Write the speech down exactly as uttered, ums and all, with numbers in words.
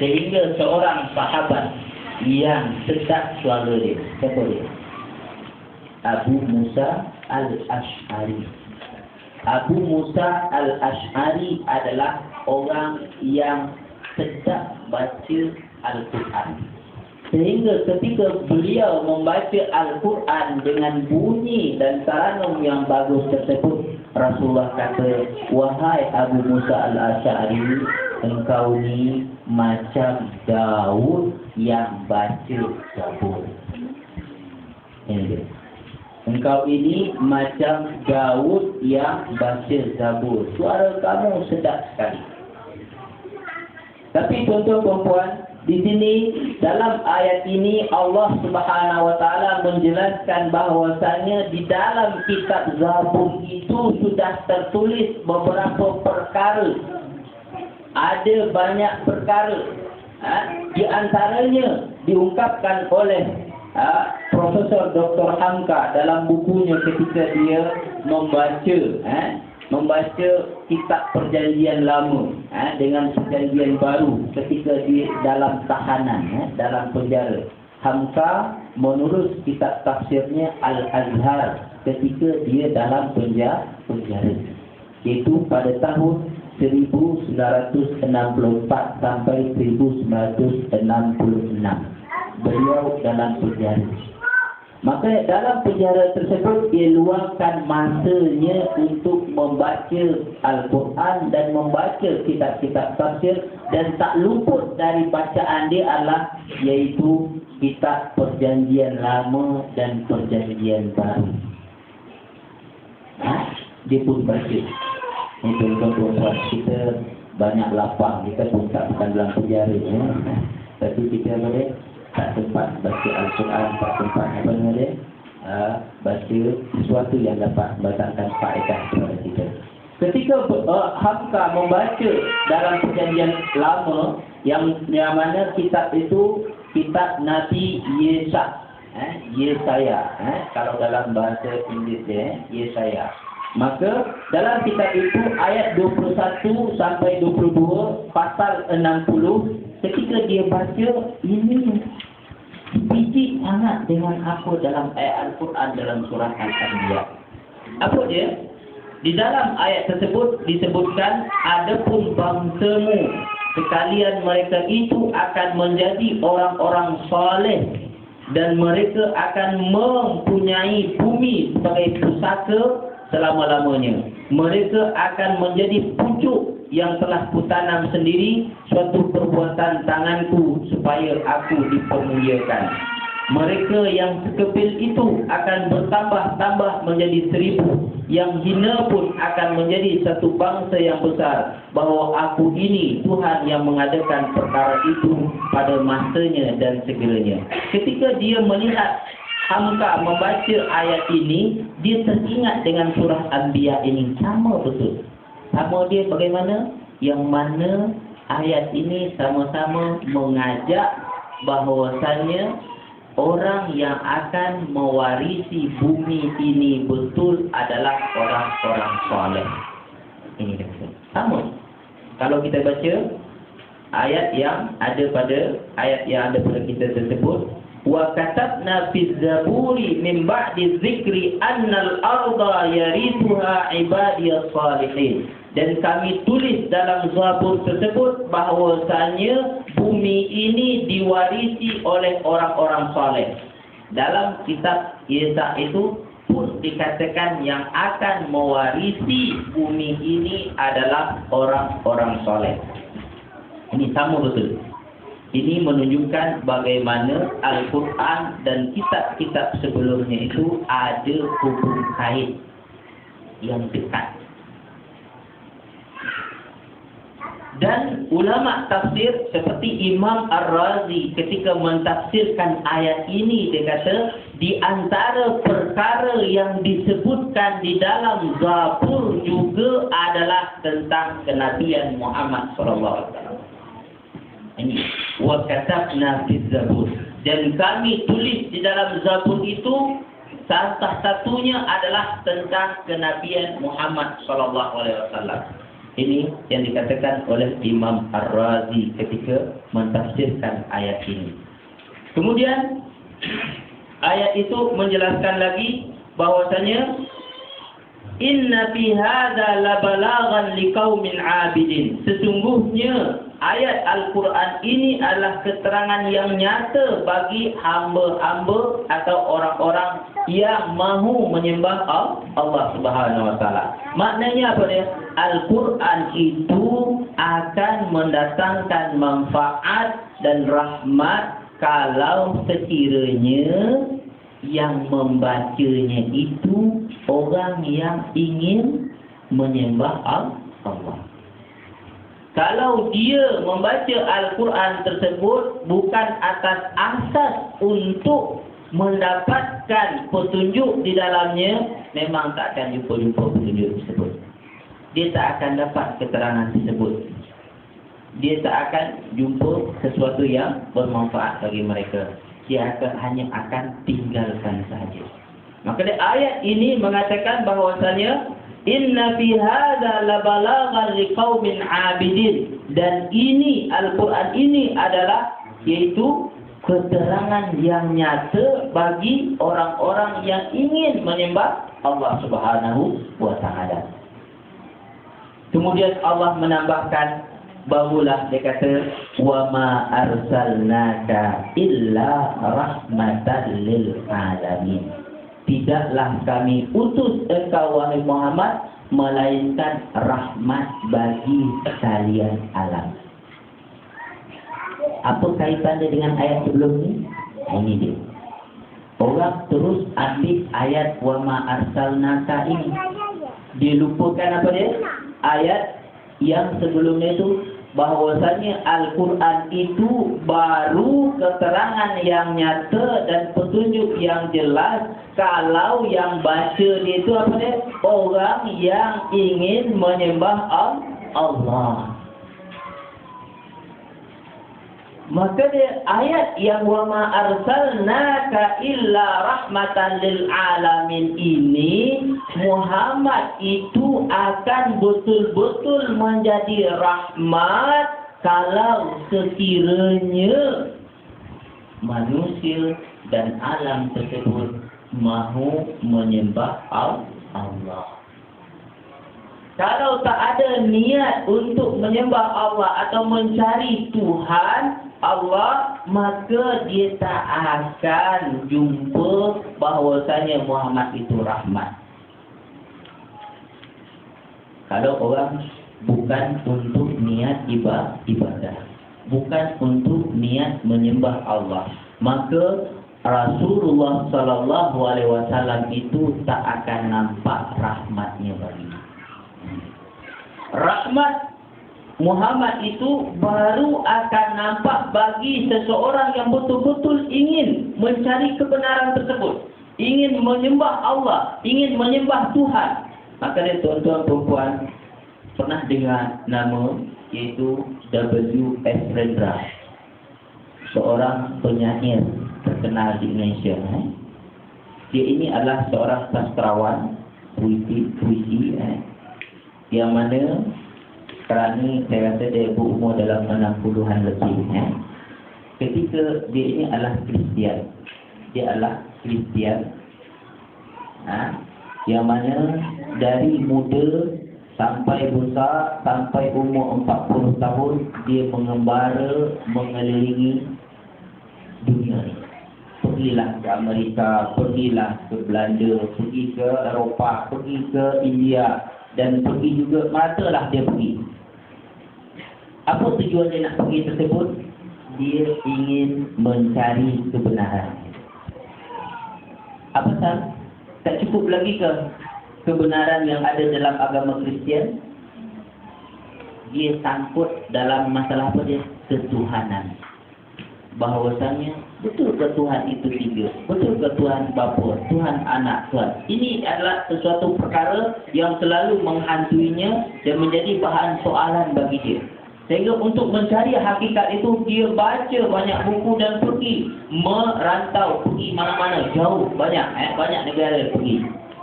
sehingga seorang sahabat yang sesat suara dia. Siapa dia? Abu Musa Al-Ash'ari. Abu Musa Al-Ash'ari adalah orang yang sesat baca Al-Quran. Sehingga ketika beliau membaca Al-Quran dengan bunyi dan taranum yang bagus tersebut, Rasulullah kata, "Wahai Abu Musa Al-Ash'ari, engkau ni macam Daud yang baca Zabur." Engkau ini macam Daud yang baca Zabur. Suara kamu sedap sekali. Tapi tuan-tuan perempuan, di sini dalam ayat ini Allah Subhanahu wa taala menjelaskan bahwasanya di dalam kitab Zabur itu sudah tertulis beberapa perkara. Ada banyak perkara. Ha? Di antaranya diungkapkan oleh ha? Profesor Doktor Hamka dalam bukunya ketika dia membaca ha? Membaca kitab perjanjian lama eh, dengan perjanjian baru ketika di dalam tahanan, eh, dalam penjara. Hamka menurut kitab tafsirnya Al-Azhar ketika dia dalam penjara, penjara. Itu pada tahun seribu sembilan ratus enam puluh empat sampai seribu sembilan ratus enam puluh enam. Beliau dalam penjara. Maka dalam penjara tersebut dia luangkan masanya untuk membaca Al-Quran dan membaca kitab-kitab tafsir, dan tak luput dari bacaan dia adalah iaitu kitab perjanjian lama dan perjanjian baru. Ha? Dia pun baca. Itu tuan-tuan, kita banyak lapang, kita pun tak bukan dalam penjara ya. Tapi kita boleh tak sempat baca Al-Quran, tak sempat apa namanya uh, baca sesuatu yang dapat membatalkan faedah kepada kita. Ketika uh, Hamka membaca dalam perjanjian lama yang, yang mana kitab itu kitab Nabi Yesaya, eh? Yesaya eh? kalau dalam bahasa Inggris dia eh? Yesaya. Maka dalam kitab itu ayat dua puluh satu sampai dua puluh dua pasal enam puluh. Ketika dia baca, ini biji sangat dengan apa dalam ayat Al-Quran dalam surah Al-Anbiya. Apa dia? Di dalam ayat tersebut disebutkan, adapun bangsamu, sekalian mereka itu akan menjadi orang-orang soleh, dan mereka akan mempunyai bumi sebagai pusaka selama-lamanya. Mereka akan menjadi pucuk yang telah kutanam sendiri suatu perbuatan tanganku supaya aku dipermuliakan. Mereka yang sekepil itu akan bertambah-tambah menjadi seribu, yang hina pun akan menjadi satu bangsa yang besar, bahwa aku ini Tuhan yang mengadakan perkara itu pada masanya dan segeranya. Ketika dia melihat Hamka membaca ayat ini, dia teringat dengan surah Al-Anbiya ini. Sama betul. Sama dia bagaimana? Yang mana ayat ini sama-sama mengajak bahwasannya orang yang akan mewarisi bumi ini betul adalah orang-orang soleh. Ini maksud. Sama. Kalau kita baca ayat yang ada pada ayat yang ada pada kita tersebut, wa katabna fi zaburi min ba'di dzikri annal arda yarithuha ibadiyas salihin. Dan kami tulis dalam zabur tersebut bahawasanya bumi ini diwarisi oleh orang-orang soleh. Dalam kitab Yesaya itu pun dikatakan yang akan mewarisi bumi ini adalah orang-orang soleh. Ini sama betul. Ini menunjukkan bagaimana Al-Quran dan kitab-kitab sebelumnya itu ada hubung kait yang dekat. Dan ulama tafsir seperti Imam Ar-Razi ketika mentafsirkan ayat ini, dia kata di antara perkara yang disebutkan di dalam Zabur juga adalah tentang kenabian Muhammad sallallahu alaihi wasallam. Ini wa katabna fi zabur, dan kami tulis di dalam zabur itu salah satunya adalah tentang kenabian Muhammad sallallahu alaihi wasallam. Ini yang dikatakan oleh Imam Ar-Razi ketika mentafsirkan ayat ini. Kemudian ayat itu menjelaskan lagi bahwasanya inna fi hadza labalaghan liqaumin 'abidin. Sesungguhnya ayat Al-Quran ini adalah keterangan yang nyata bagi hamba-hamba atau orang-orang yang mahu menyembah Allah Subhanahu Wa Taala. Maknanya apa dia? Al-Quran itu akan mendatangkan manfaat dan rahmat kalau sekiranya yang membacanya itu orang yang ingin menyembah Allah. Kalau dia membaca Al-Quran tersebut bukan atas asas untuk mendapatkan petunjuk di dalamnya, memang tak akan jumpa-jumpa petunjuk tersebut. Dia tak akan dapat keterangan tersebut. Dia tak akan jumpa sesuatu yang bermanfaat bagi mereka. Dia akan hanya akan tinggalkan sahaja. Maka ayat ini mengatakan bahawasanya inna fi hadza labalaghan liqaumin 'abidin, dan ini Al-Quran ini adalah yaitu keterangan yang nyata bagi orang-orang yang ingin menyembah Allah Subhanahu wa taala. Kemudian Allah menambahkan barulah dia kata wa ma arsalnaka illa rahmatan lil alamin. Tidaklah kami utus engkau wahai Muhammad melainkan rahmat bagi sekalian alam. Apa kaitannya dengan ayat sebelum ini? Ini dia. Orang terus ambil ayat wa ma arsalnaka ini. Dilupakan apa dia? Ayat yang sebelumnya itu. Bahwasanya Al-Quran itu baru keterangan yang nyata dan petunjuk yang jelas kalau yang baca itu apa dia? Orang yang ingin menyembah Allah. Maka dia ayat yang wa ma arsalnaka illa rahmatan lil alamin ini, Muhammad itu akan betul-betul menjadi rahmat kalau sekiranya manusia dan alam tersebut mahu menyembah Allah. Kalau tak ada niat untuk menyembah Allah atau mencari Tuhan Allah, maka dia tak akan jumpa bahawasanya Muhammad itu rahmat. Kalau orang bukan untuk niat ibadah, bukan untuk niat menyembah Allah, maka Rasulullah Sallallahu Alaihi Wasallam itu tak akan nampak rahmatnya baginya. Rahmat Muhammad itu baru akan nampak bagi seseorang yang betul-betul ingin mencari kebenaran tersebut, ingin menyembah Allah, ingin menyembah Tuhan. Maka dia tuan-tuan perempuan pernah dengar nama yaitu W S Rendra, seorang penyair terkenal di Indonesia. Eh? Dia ini adalah seorang sastrawan puisi, puisi. Eh? Yang mana sekarang ini saya rasa dia berumur dalam enam puluhan lebih. Eh? Ketika dia ini adalah Kristian. Dia adalah Kristian. Ha? Yang mana dari muda sampai besar, sampai umur empat puluh tahun, dia mengembara mengelilingi dunia. Pergilah ke Amerika, pergilah ke Belanda, pergi ke Eropah, pergi ke India. Dan pergi juga, matalah dia pergi. Apa tujuan dia nak pergi tersebut? Dia ingin mencari kebenaran. Apa sah? Tak cukup lagi ke kebenaran yang ada dalam agama Kristian? Dia sangkut dalam masalah apa dia? Ketuhanan. Bahawasanya, betul ke Tuhan itu tiga? Betul ke Tuhan Bapa, Tuhan Anak, Tuhan? Ini adalah sesuatu perkara yang selalu menghantuinya dan menjadi bahan soalan bagi dia. Sehingga untuk mencari hakikat itu, dia baca banyak buku dan pergi merantau, pergi mana-mana, jauh, banyak, eh, banyak negara pergi.